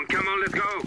on, come on, let's go.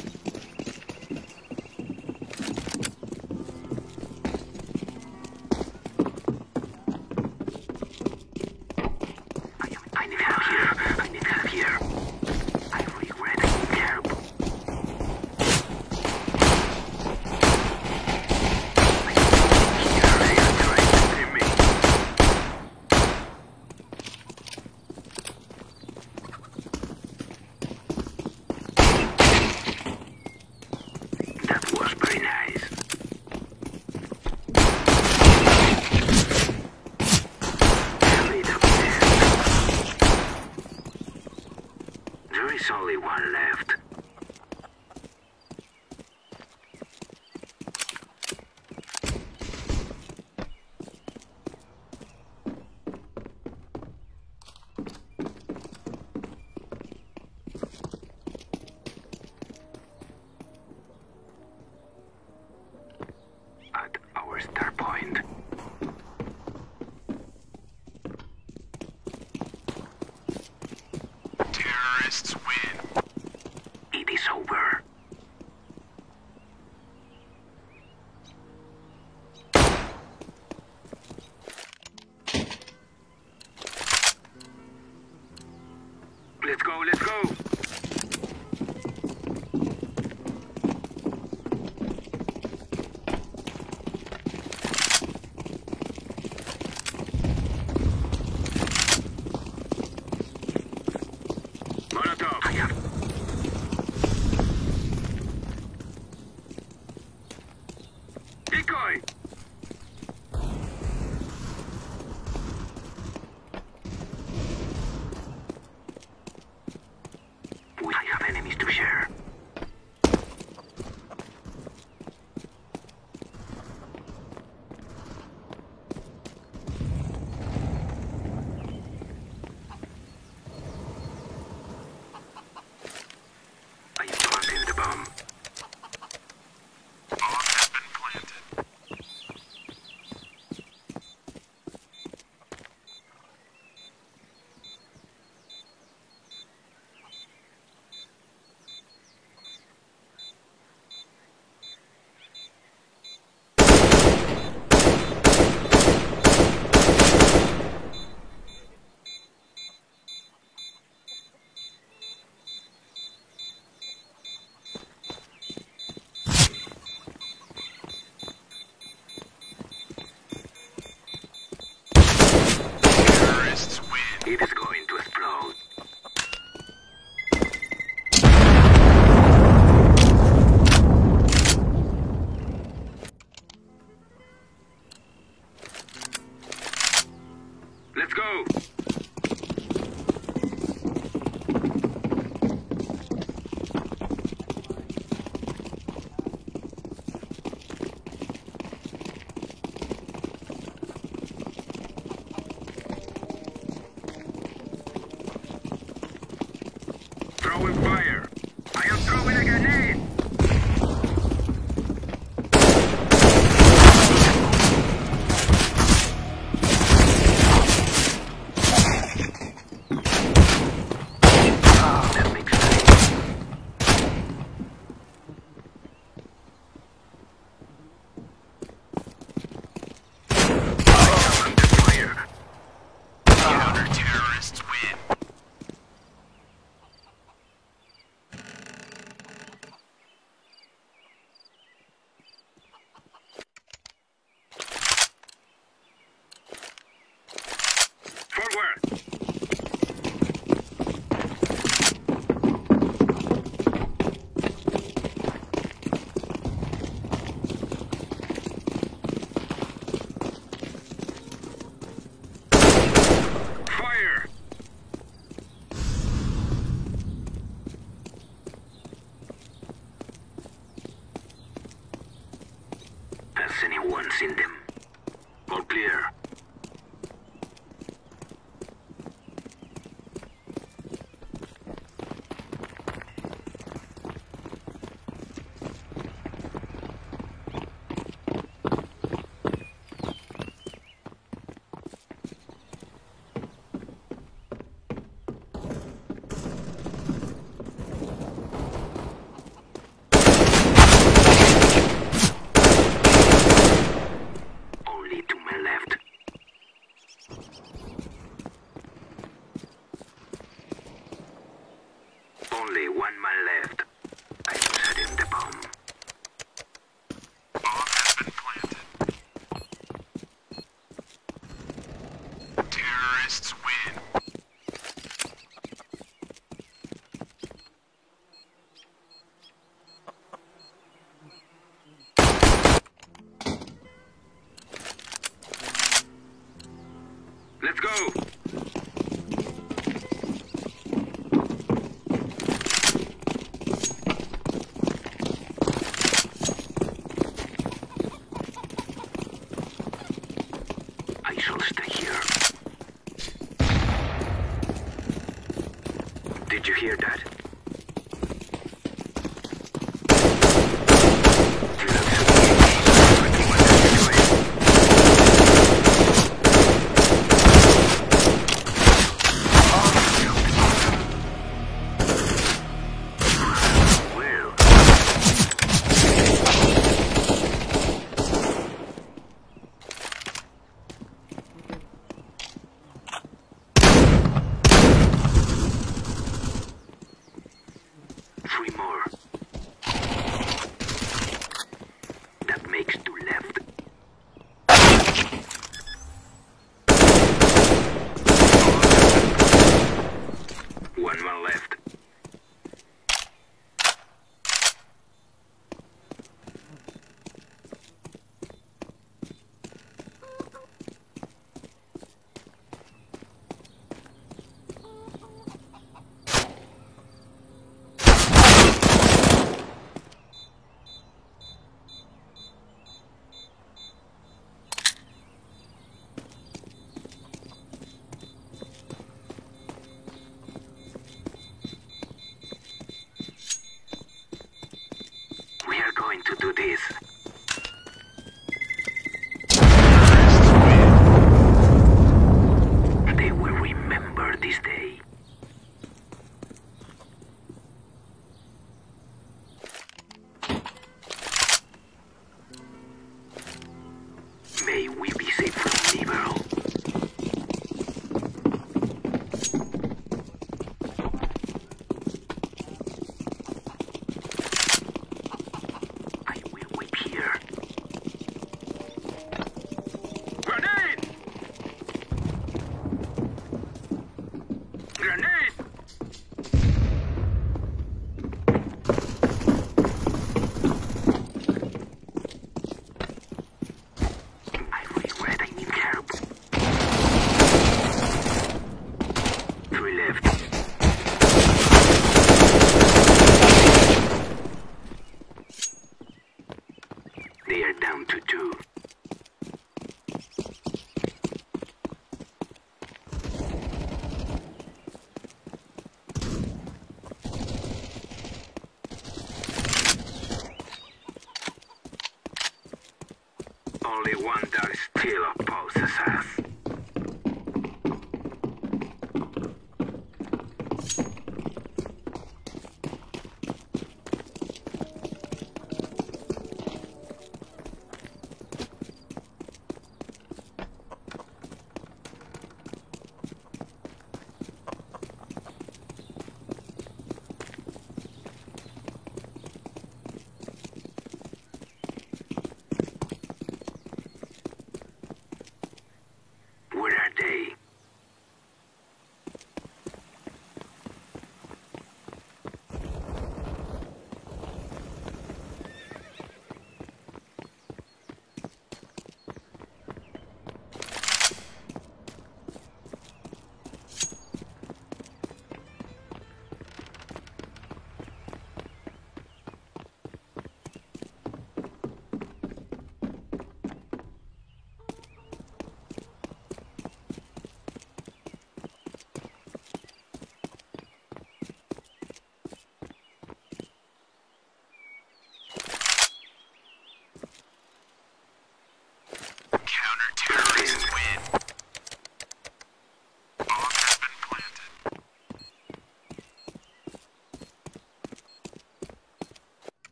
Did you hear that?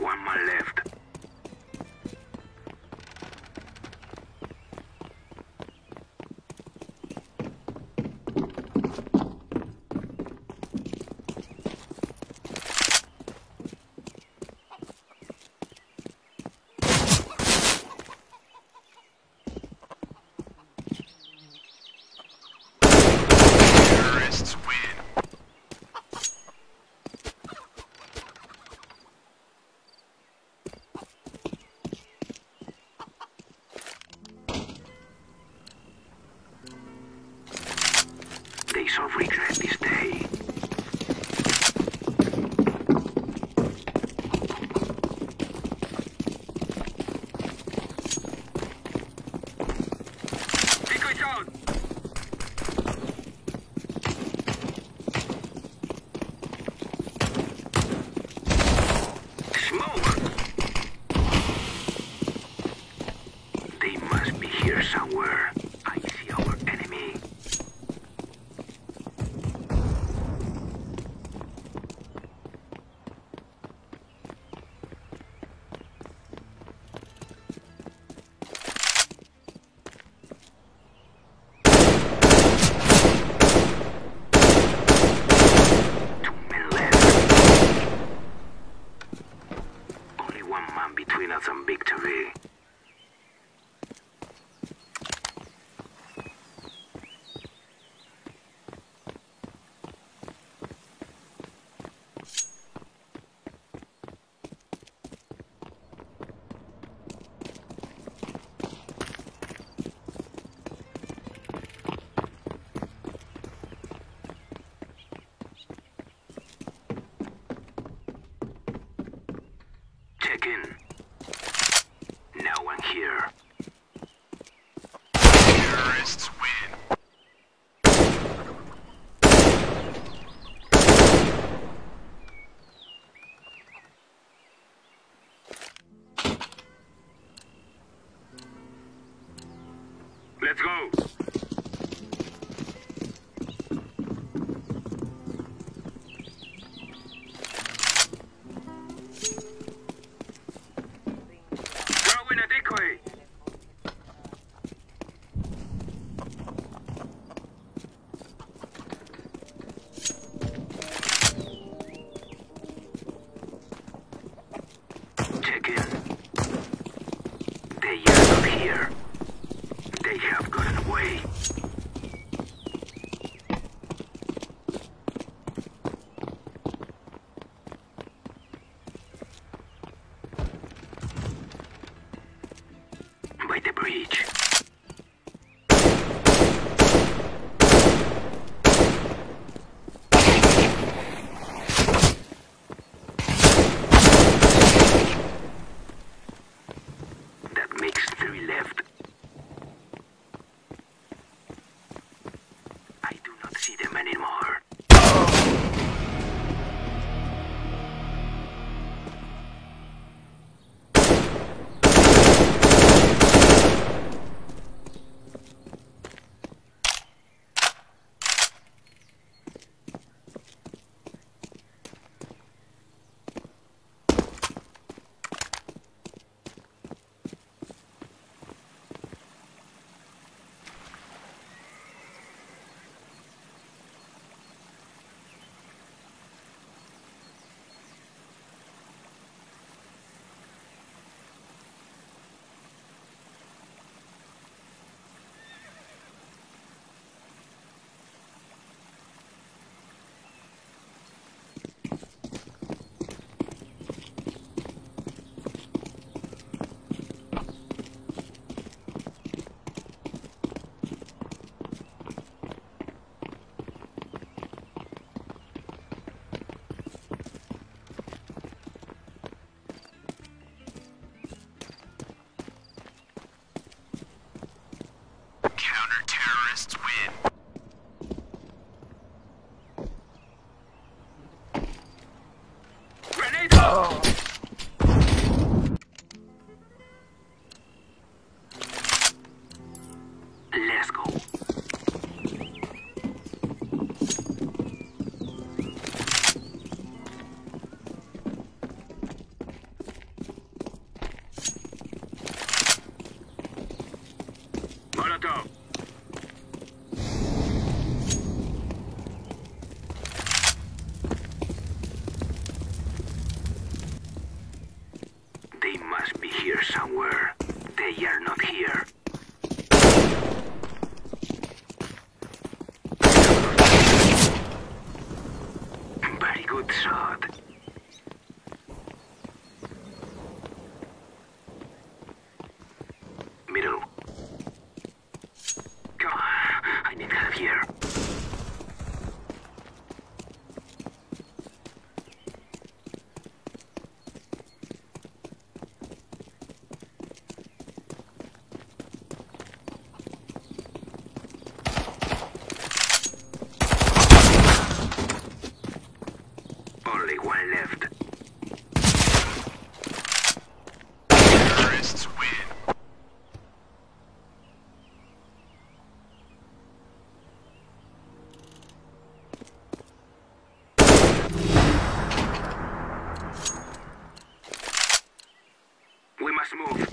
One man left. regret this day. Let's go. Throw in a decoy. Check in. They are up here. They have gotten away. By the bridge. That makes 3 left. Molotov. One left. Terrorists win. We must move.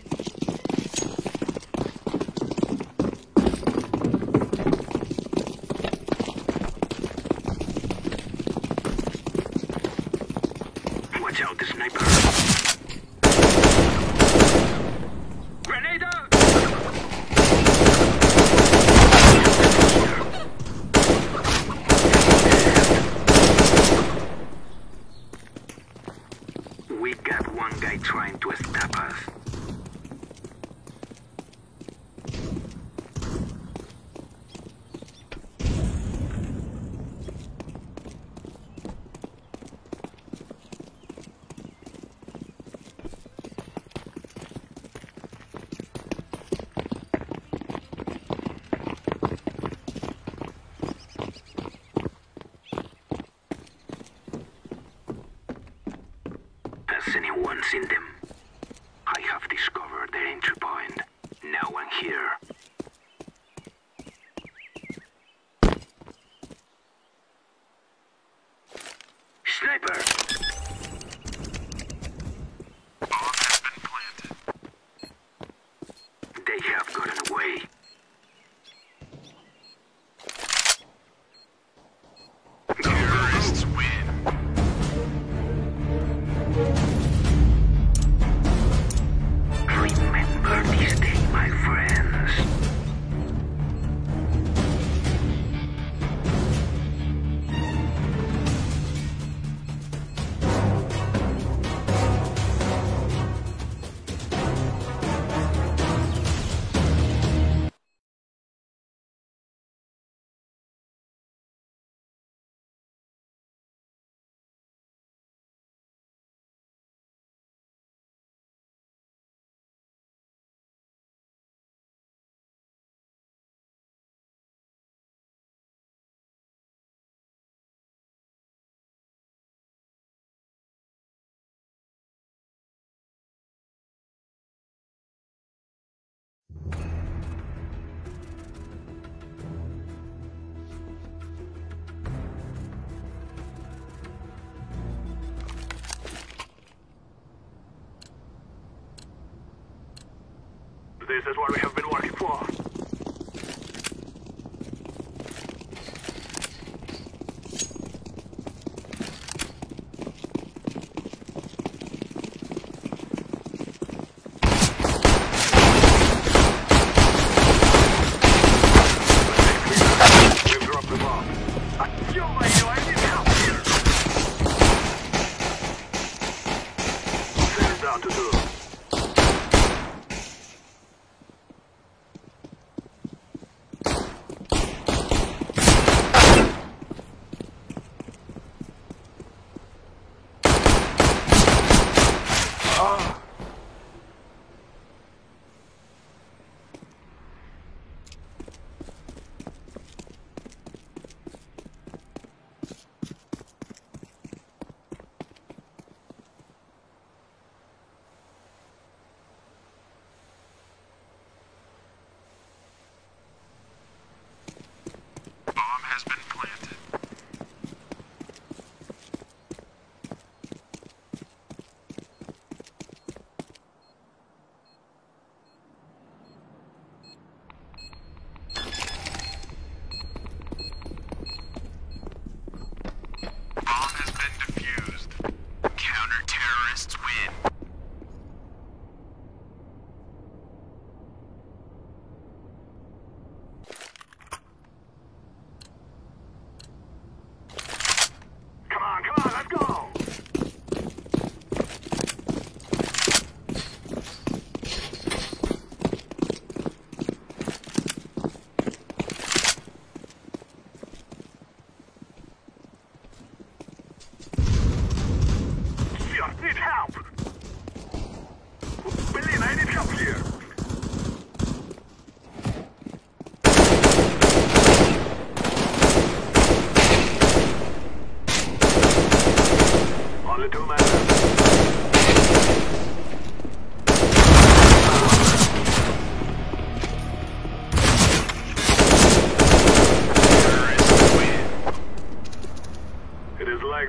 This is what we have been working for.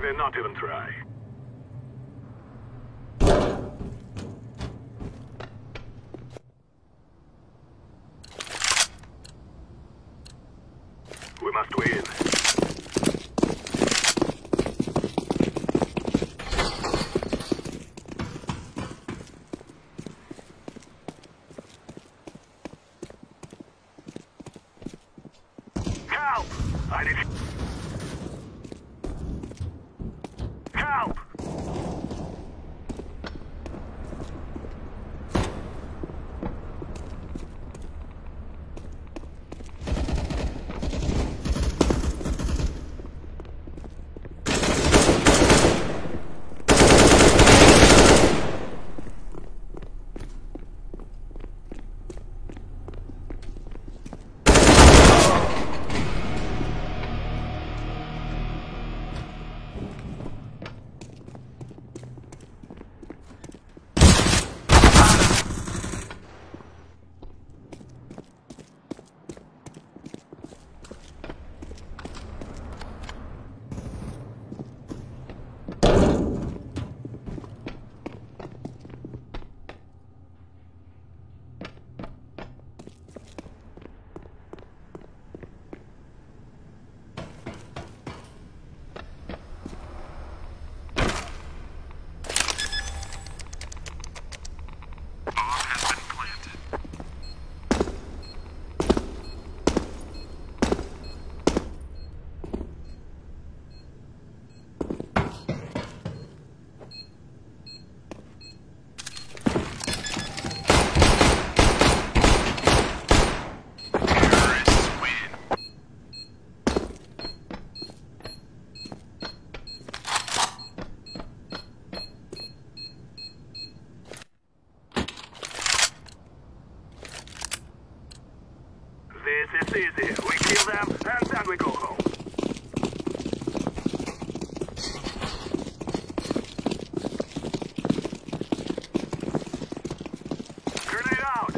They're not even trying. We must win. Help! I need... Help! This is easy. We kill them, and then we go home. Grenade out!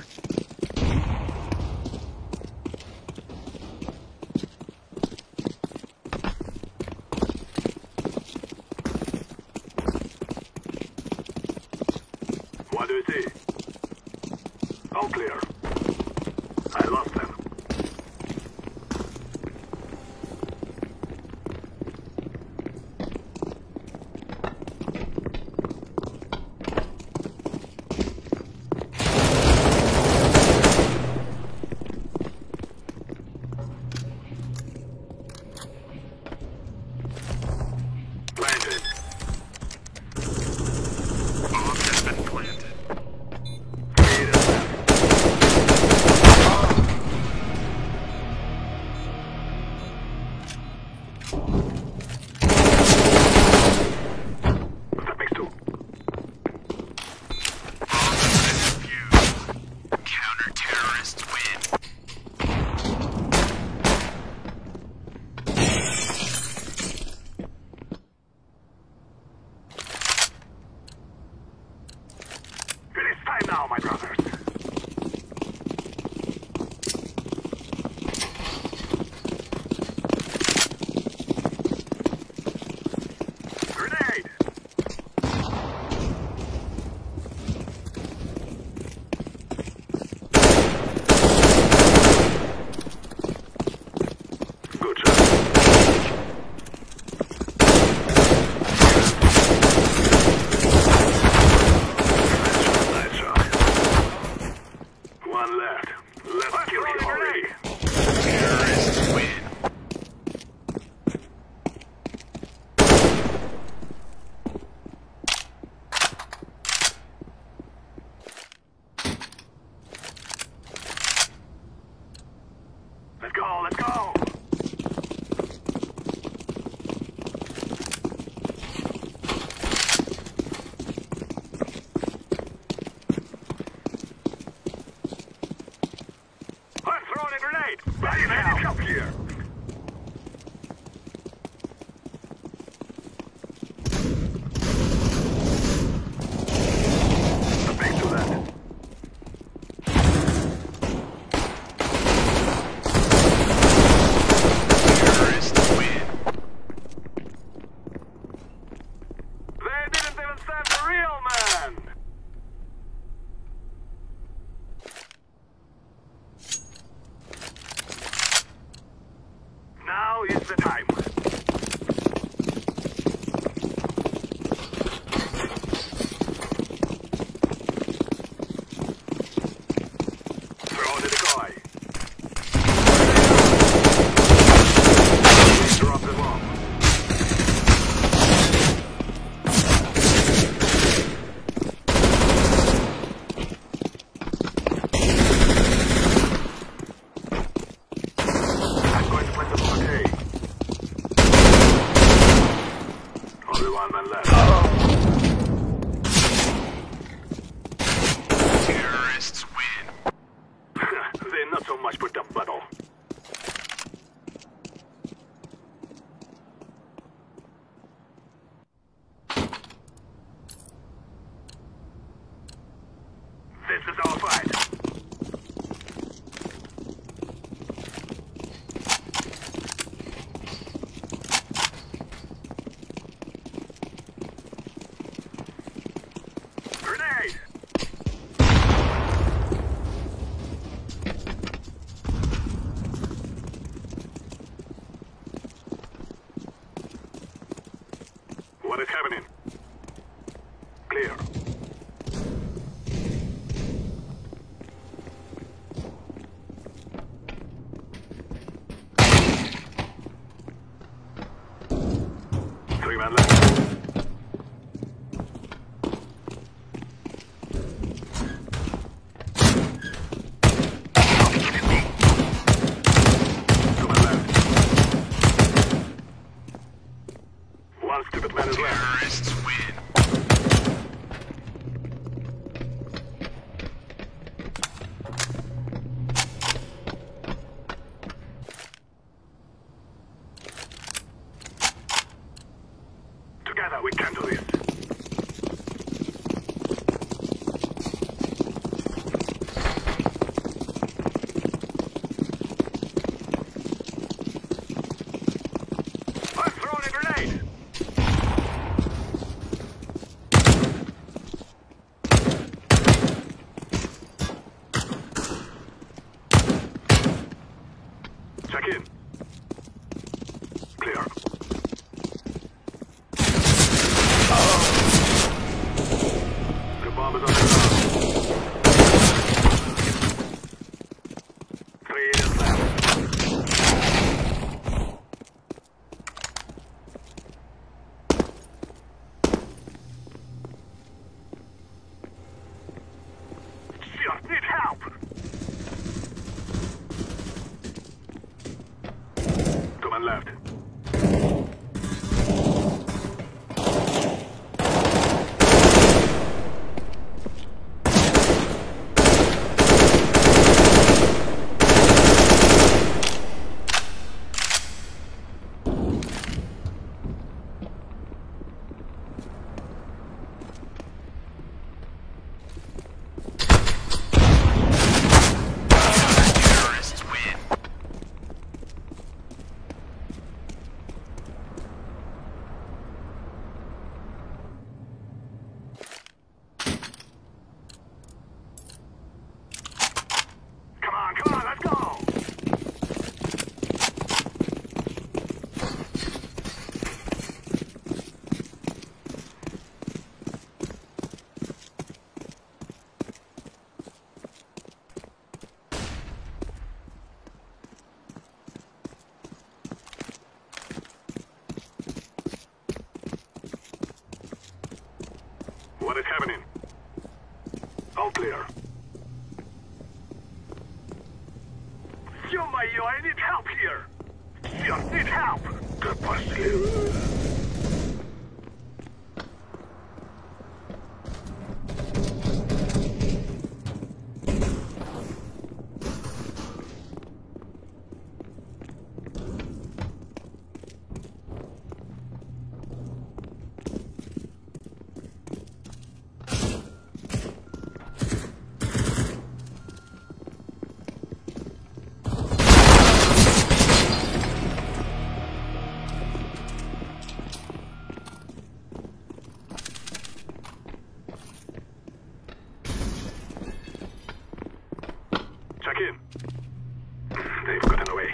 What do you see? All clear. I lost them. in. Clear. The bomb is on the ground. 3 minutes left. Shit, need help! Command left. What is happening? All clear. Yo, I need help here. You need help. Good pass clear. They've gotten away.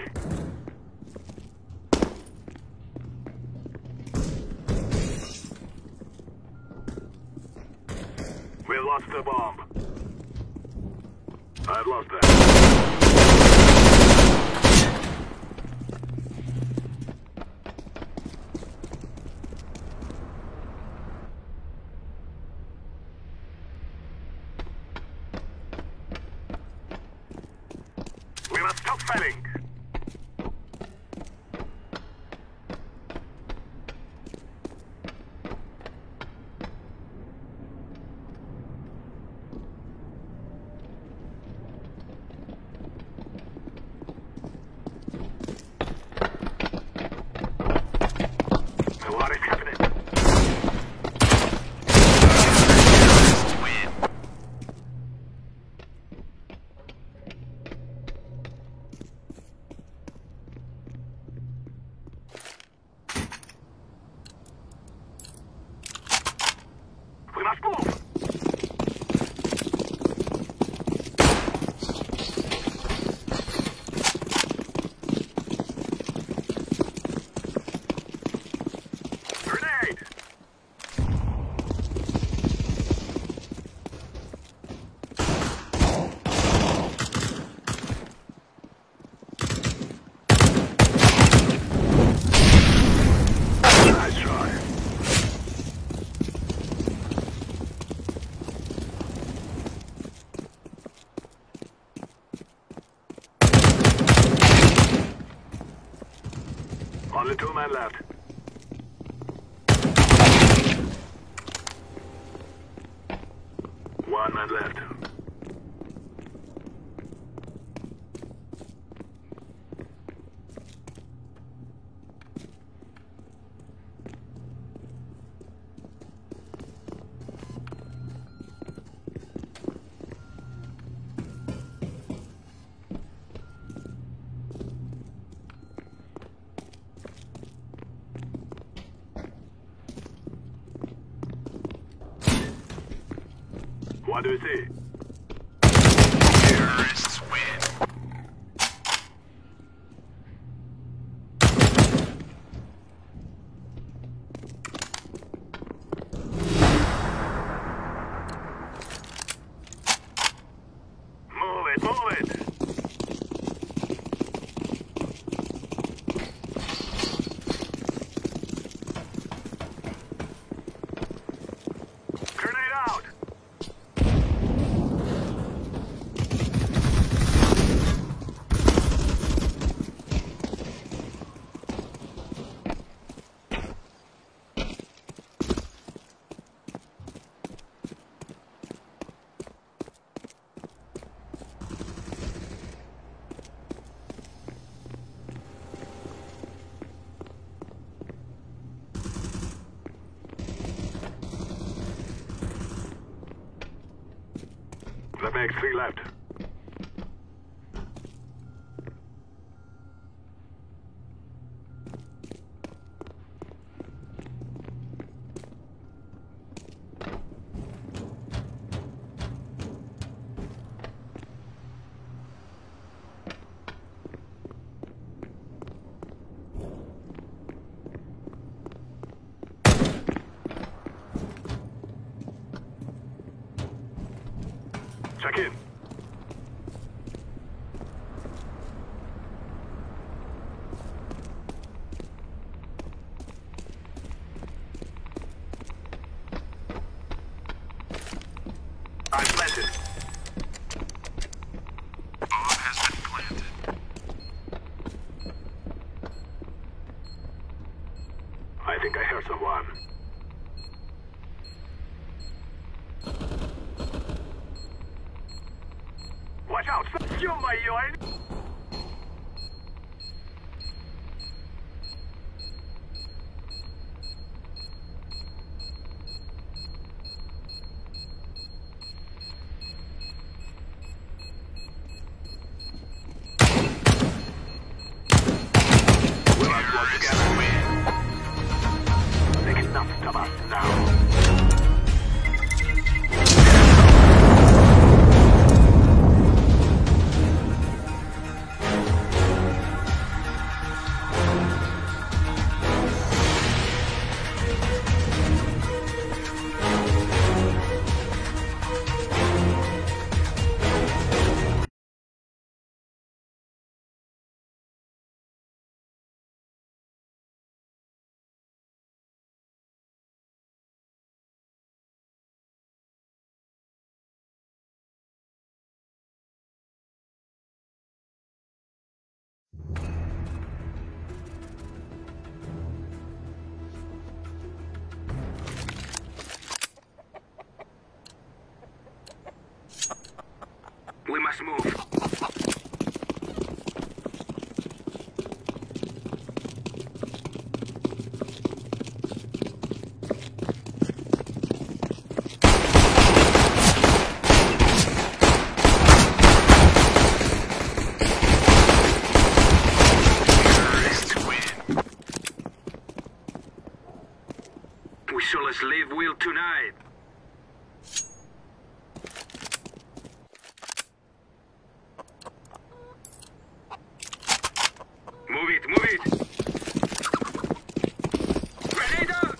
We lost the bomb. I've lost that. We must stop fighting. Only 2 men left. One man left. What do you see? Terrorists win. it, move it! That makes three left. Check in. I'm planted. Bomb has been planted. I think I heard someone. Watch out! They cannot stop us now. We must move. We shall slave will tonight. Move it, move it! Grenade out!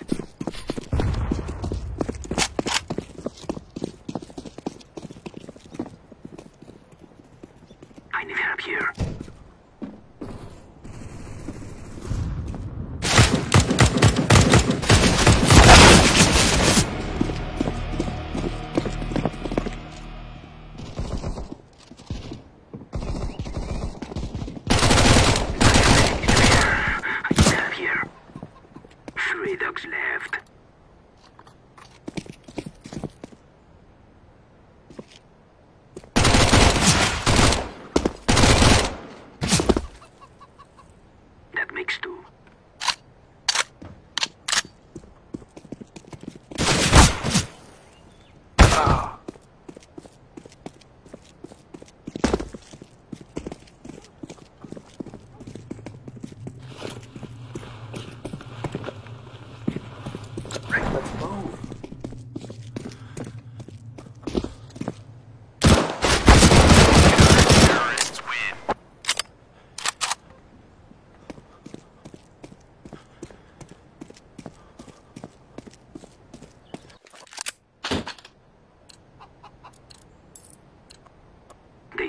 I need help here. Left.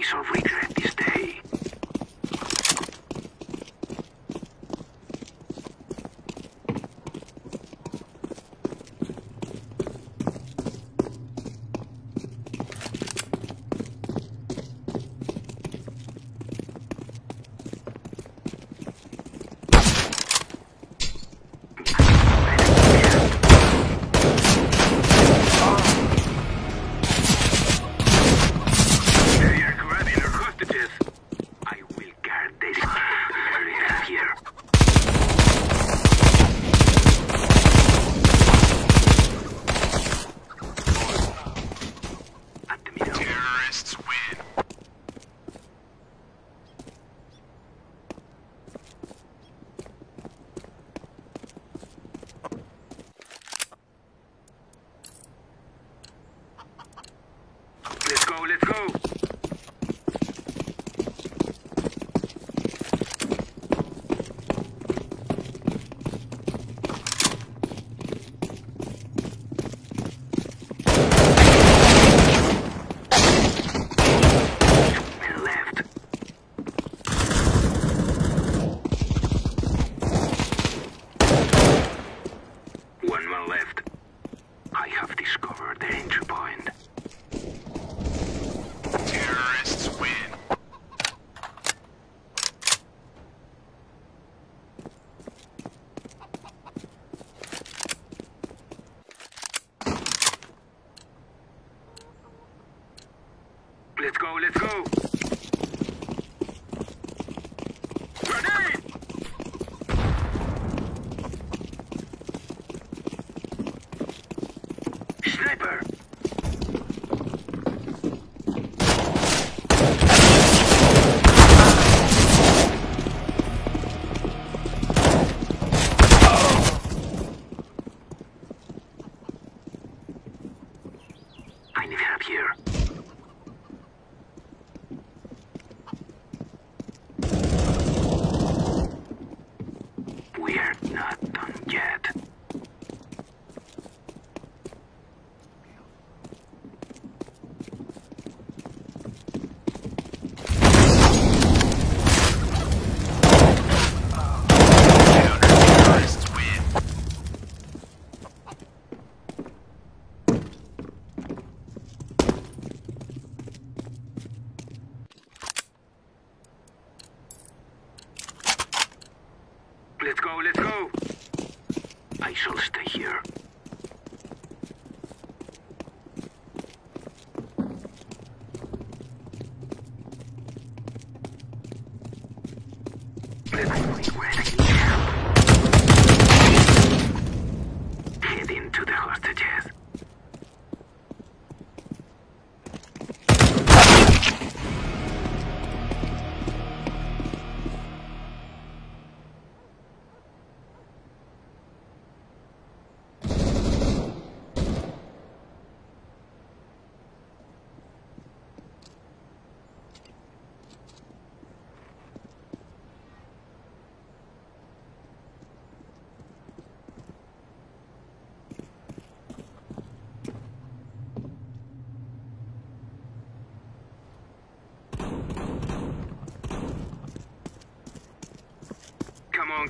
shall regret this day.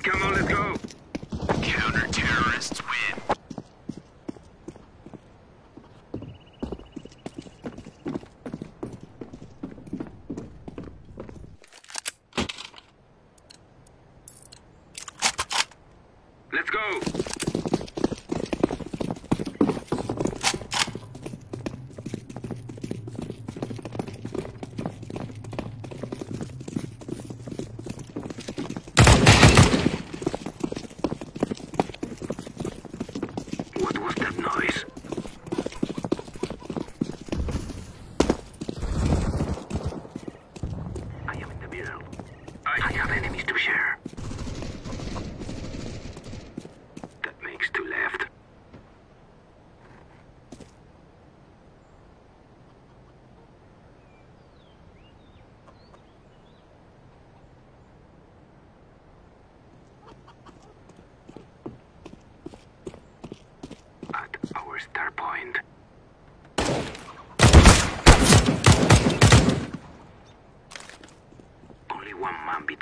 Come on, let's go! Counter-terrorists win! Let's go!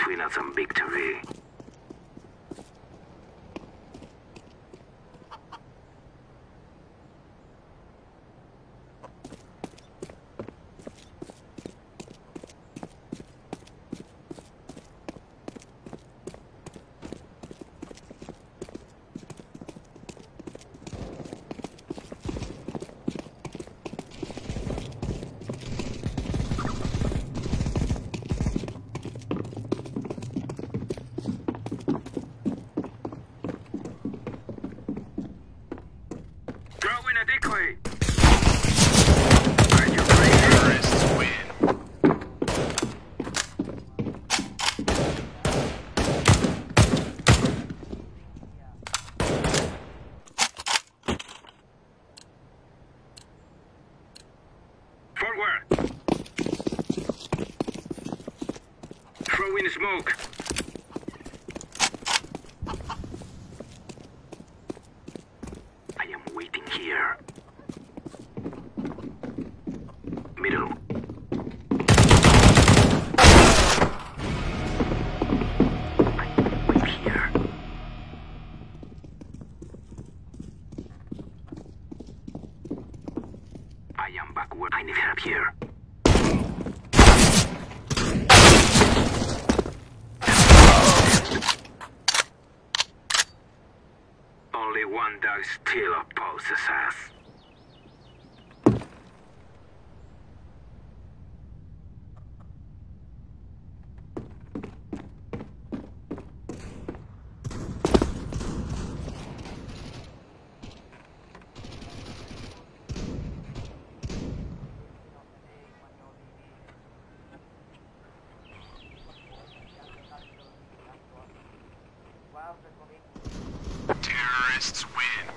between us and victory. Smoke. I am waiting here. Middle. I wait here. I am backward. I need help here. One that still opposes us. Terrorists win.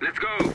Let's go.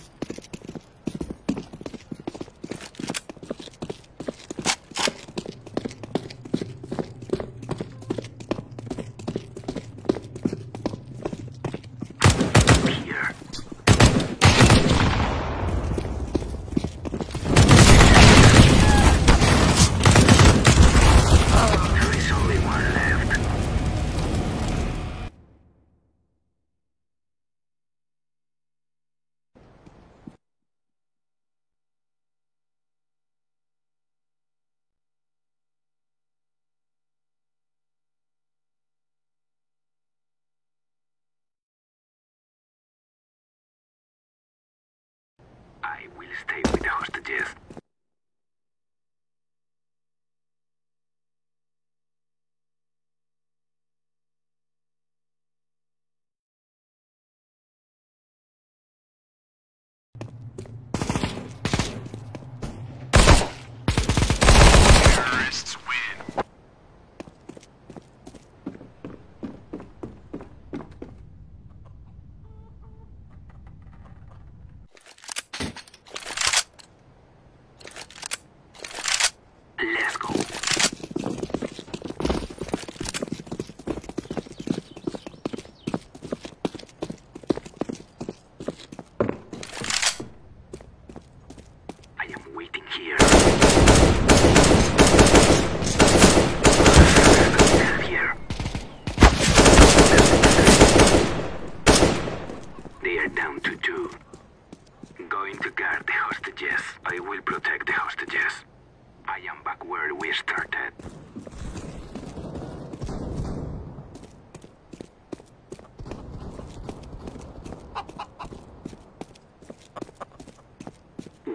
I will stay with the hostages.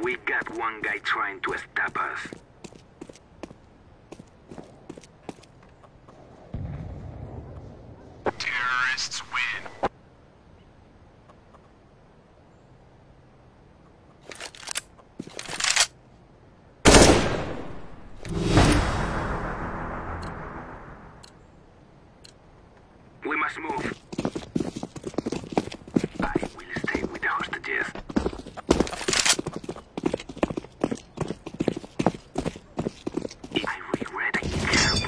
We got one guy trying to stop us. Terrorists win. We must move. I will stay with the hostages. I regret I need help.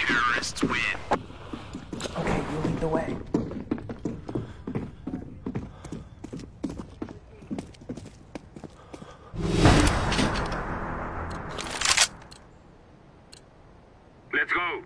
Terrorists win. Win. Okay, you lead the way. Let's go.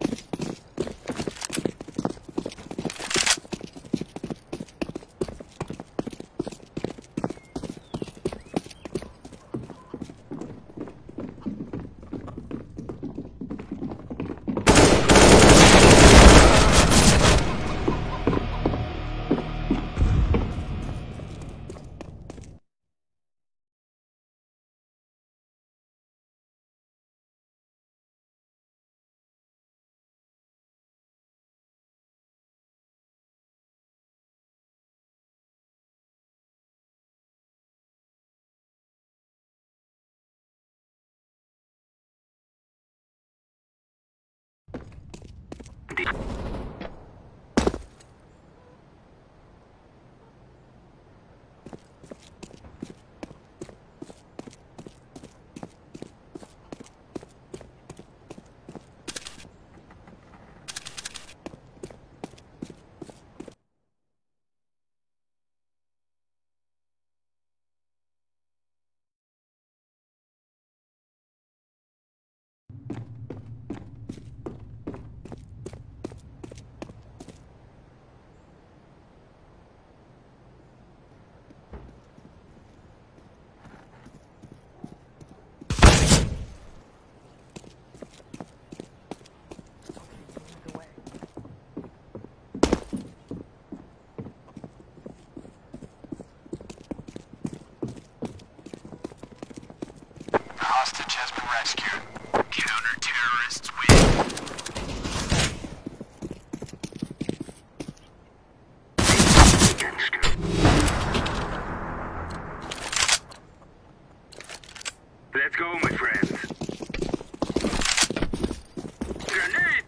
Rescued. Counter-terrorists win. Let's go, my friends. Grenade!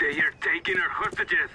They are taking our hostages.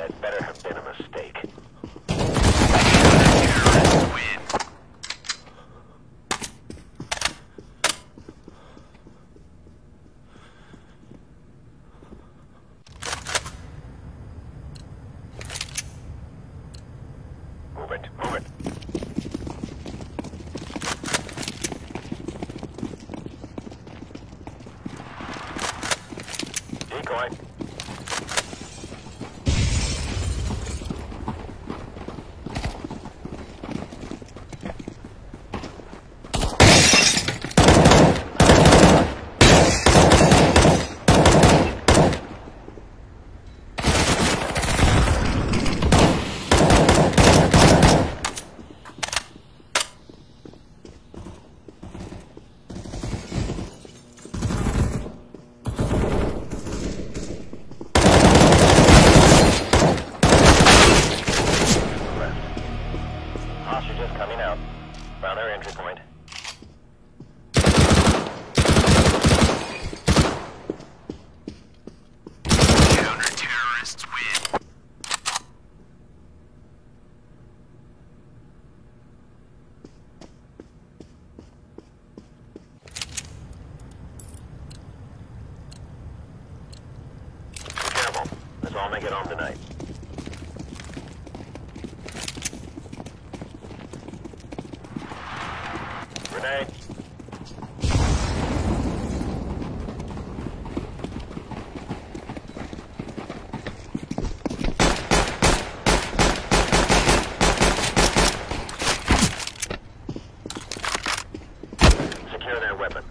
That better have been a mistake. get on tonight. Grenade. Secure their weapon.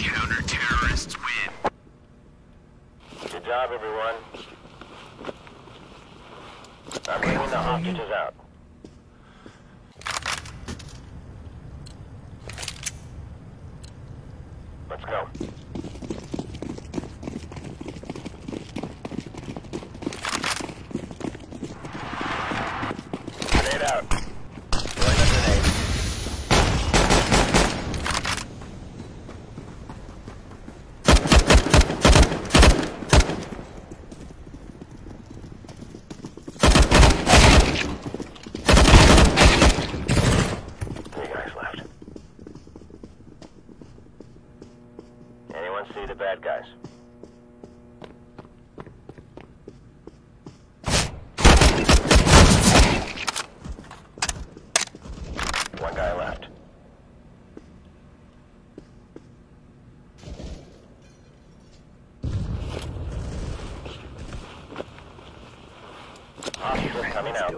Counter-terrorists win. Good job, everyone. I'm bringing the hostages out. Let's go. Grenade out. See the bad guys. One guy left. Officers coming out.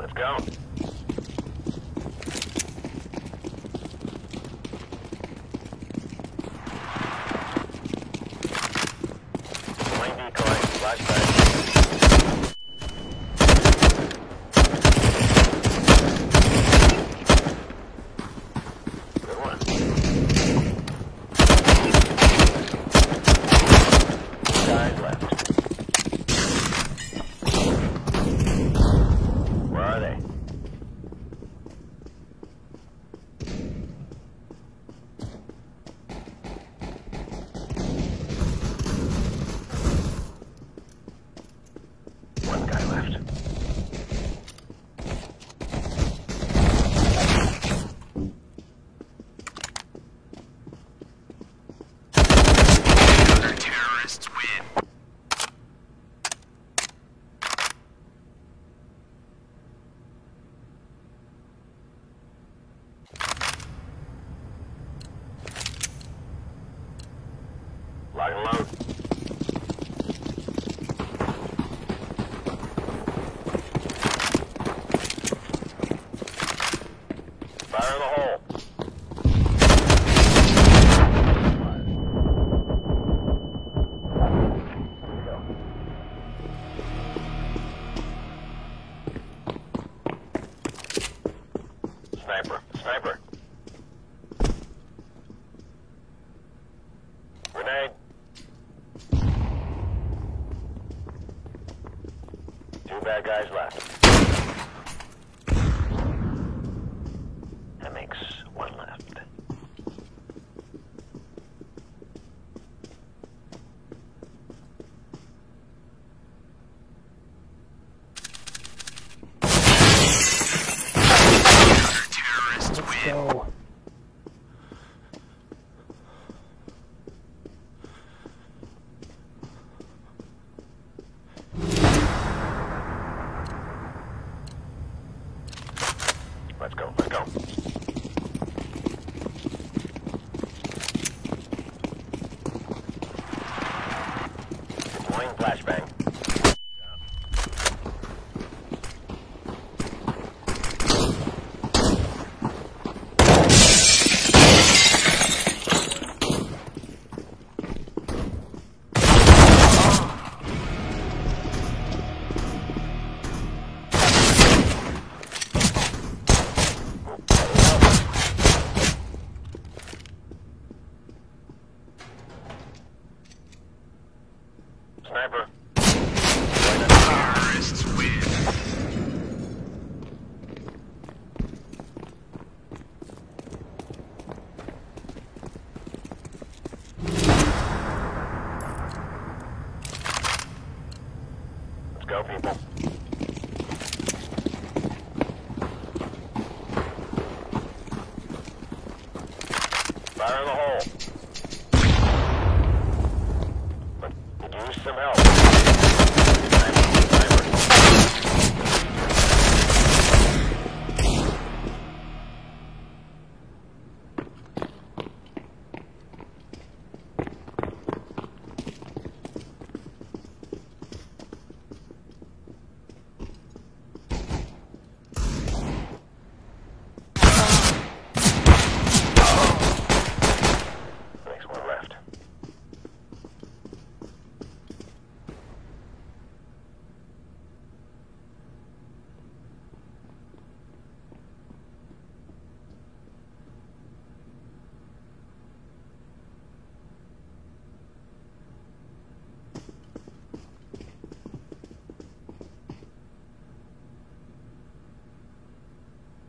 Let's go. Plane decoy, flashback. Good one. Guys left. Lock and load. Fire in the hole. Sniper. Sniper. Grenade. Two bad guys left. That makes one left. Counter-terrorists win. Go. Let's go, let's go. Deploying flashbang. sniper. Terrorists win. Let's go, people. Fire in the hole. Use some help.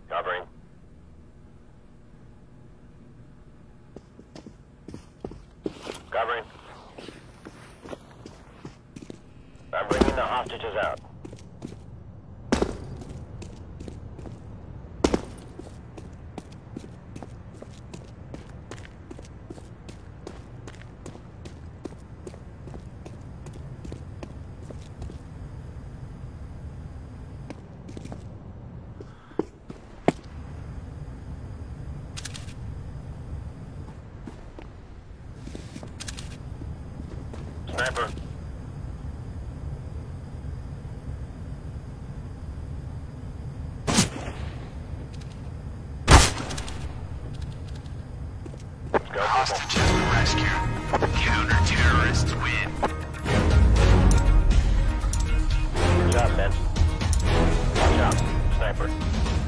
Covering. Covering. I'm bringing the hostages out. Sniper. Hostages were rescued. Counter-terrorists win. Good job, men. Watch out. Sniper.